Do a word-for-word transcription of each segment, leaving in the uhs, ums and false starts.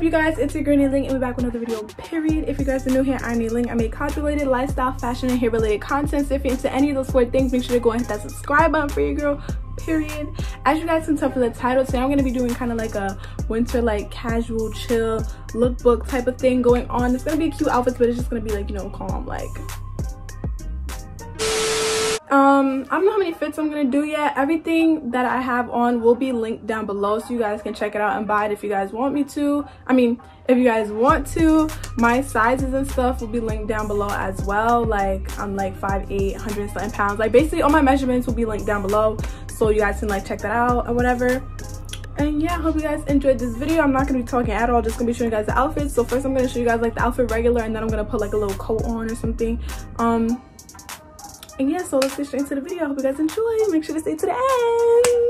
You guys, it's your girl Naeling, and we're back with another video, period. If you guys are new here, I'm Naeling. I make college related, lifestyle, fashion, and hair related content. So if you're into any of those sort of things, make sure to go and hit that subscribe button for your girl, period. As you guys can tell from the title, today I'm going to be doing kind of like a winter, like casual, chill lookbook type of thing going on. It's going to be cute outfits, but it's just going to be like, you know, calm, like. Um, I don't know how many fits I'm gonna do yet. Everything that I have on will be linked down below, so you guys can check it out and buy it if you guys want me to. I mean, if you guys want to. My sizes and stuff will be linked down below as well. Like, I'm like five eight, one hundred something pounds. Like, basically all my measurements will be linked down below, so you guys can like check that out or whatever. And yeah, I hope you guys enjoyed this video. I'm not gonna be talking at all, just gonna be showing you guys the outfits. So first I'm gonna show you guys like the outfit regular, and then I'm gonna put like a little coat on or something. Um And yeah, so let's get straight into the video. I hope you guys enjoy. Make sure to stay to the end.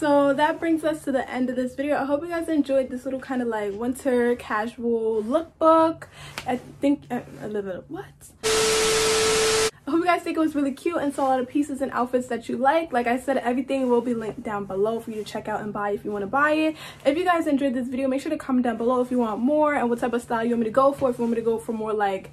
So that brings us to the end of this video. I hope you guys enjoyed this little kind of like winter casual lookbook. I think uh, a little bit of what? I hope you guys think it was really cute and saw a lot of pieces and outfits that you like. Like I said, everything will be linked down below for you to check out and buy if you want to buy it. If you guys enjoyed this video, make sure to comment down below if you want more and what type of style you want me to go for. If you want me to go for more like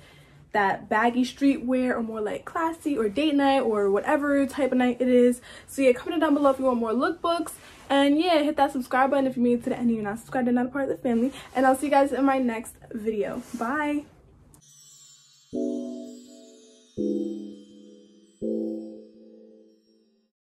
that baggy streetwear, or more like classy or date night or whatever type of night it is. So yeah, comment down below if you want more lookbooks, and yeah, hit that subscribe button if you made it to the end and you're not subscribed and not a part of the family, and I'll see you guys in my next video. Bye.